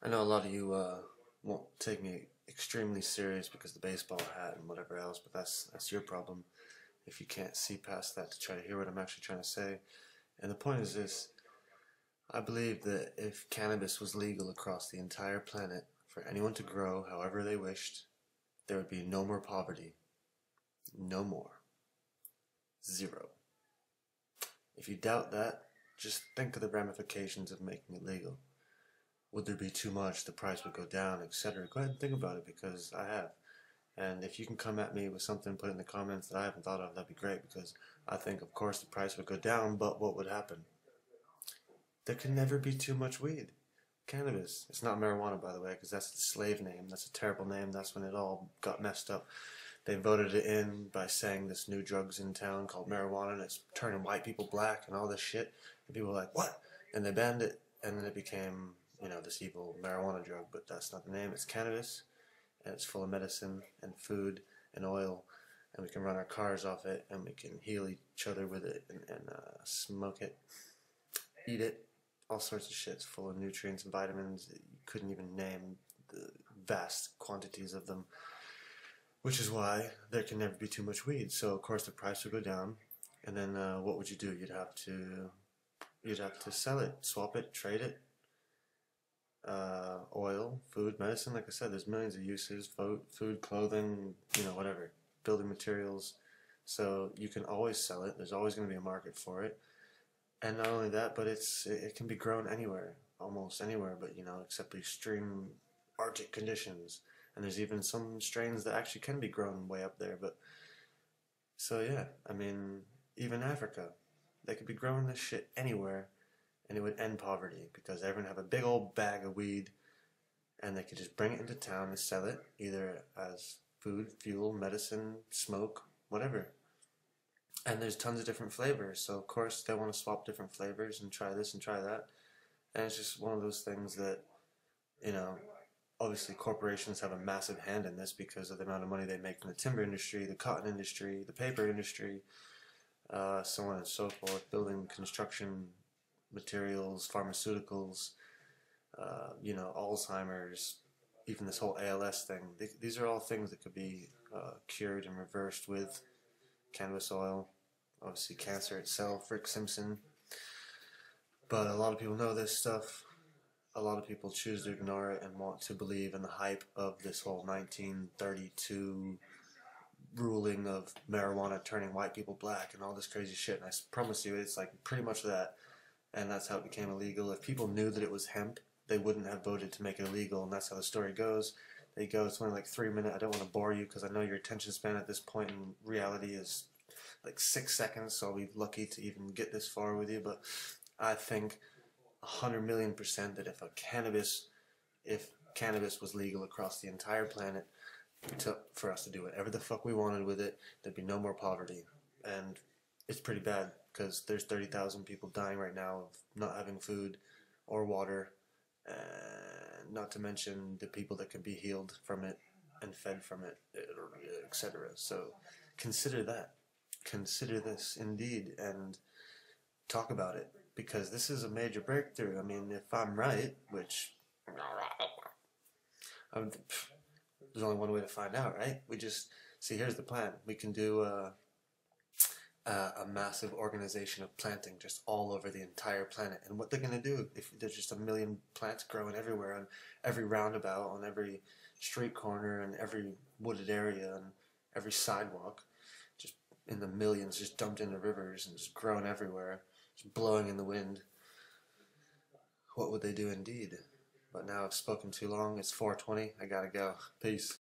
I know a lot of you won't take me extremely serious because the baseball hat and whatever else, but that's your problem if you can't see past that to try to hear what I'm actually trying to say. And the point is this: I believe that if cannabis was legal across the entire planet for anyone to grow however they wished, there would be no more poverty. No more. Zero. If you doubt that, just think of the ramifications of making it legal. Would there be too much, the price would go down, etc. Go ahead and think about it, because I have. And if you can come at me with something, put in the comments that I haven't thought of, that'd be great, because I think, of course, the price would go down, but what would happen? There can never be too much weed. Cannabis. It's not marijuana, by the way, because that's the slave name. That's a terrible name. That's when it all got messed up. They voted it in by saying this new drug's in town called marijuana, and it's turning white people black and all this shit. And people were like, what? And they banned it, and then it became, you know, this evil marijuana drug, but that's not the name. It's cannabis, and it's full of medicine and food and oil, and we can run our cars off it, and we can heal each other with it, and smoke it, eat it, all sorts of shit. It's full of nutrients and vitamins that you couldn't even name the vast quantities of them, which is why there can never be too much weed. So of course the price would go down, and then what would you do? You'd have to sell it, swap it, trade it. Oil, food, medicine, like I said, there's millions of uses, food, clothing, you know, whatever, building materials. So you can always sell it. There's always going to be a market for it. And not only that, but it can be grown anywhere, almost anywhere, but, you know, except extreme Arctic conditions. And there's even some strains that actually can be grown way up there. But so yeah, I mean, even Africa, they could be growing this shit anywhere. And it would end poverty, because everyone would have a big old bag of weed, and they could just bring it into town and sell it, either as food, fuel, medicine, smoke, whatever. And there's tons of different flavors, so of course they want to swap different flavors and try this and try that. And it's just one of those things that, you know, obviously corporations have a massive hand in this because of the amount of money they make from the timber industry, the cotton industry, the paper industry, so on and so forth, building, construction, materials, pharmaceuticals, you know, Alzheimer's, even this whole ALS thing. These are all things that could be cured and reversed with cannabis oil. Obviously cancer itself, Rick Simpson. But a lot of people know this stuff. A lot of people choose to ignore it and want to believe in the hype of this whole 1932 ruling of marijuana turning white people black and all this crazy shit. And I promise you, it's like pretty much that. And that's how it became illegal. If people knew that it was hemp, they wouldn't have voted to make it illegal, and that's how the story goes. They go, it's only like 3 minutes, I don't want to bore you because I know your attention span at this point in reality is like 6 seconds, so I'll be lucky to even get this far with you, but I think 100 million% that if cannabis was legal across the entire planet for us to do whatever the fuck we wanted with it, there'd be no more poverty. And it's pretty bad, because there's 30,000 people dying right now of not having food or water, and not to mention the people that can be healed from it and fed from it, etc. So consider that. Consider this indeed, and talk about it, because this is a major breakthrough. I mean, if I'm right, which there's only one way to find out, right? We just see, here's the plan. We can do a massive organization of planting just all over the entire planet. And what they're going to do, if there's just 1 million plants growing everywhere, on every roundabout, on every street corner, and every wooded area, and every sidewalk, just in the millions, just dumped into rivers and just growing everywhere, just blowing in the wind. What would they do indeed? But now I've spoken too long. It's 4:20. I gotta go. Peace.